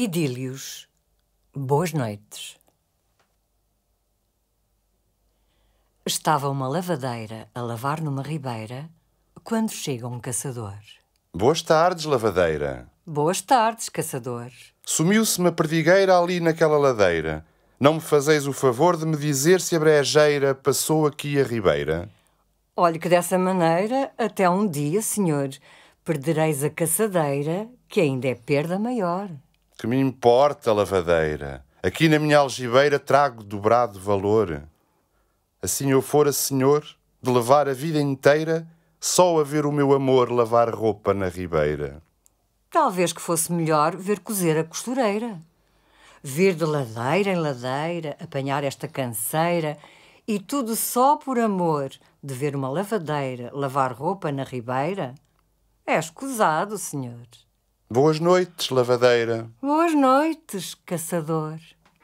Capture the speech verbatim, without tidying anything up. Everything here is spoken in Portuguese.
Idílios, boas noites. Estava uma lavadeira a lavar numa ribeira quando chega um caçador. Boas tardes, lavadeira. Boas tardes, caçador. Sumiu-se uma perdigueira ali naquela ladeira. Não me fazeis o favor de me dizer se a brejeira passou aqui a ribeira? Olhe que dessa maneira, até um dia, senhor, perdereis a caçadeira, que ainda é perda maior. Que me importa, lavadeira? Aqui na minha algibeira trago dobrado valor. Assim eu fora, senhor, de levar a vida inteira, só a ver o meu amor lavar roupa na ribeira. Talvez que fosse melhor ver cozer a costureira. Ver de ladeira em ladeira, apanhar esta canseira, e tudo só por amor de ver uma lavadeira lavar roupa na ribeira? É escusado, senhor. Boas noites, lavadeira. Boas noites, caçador.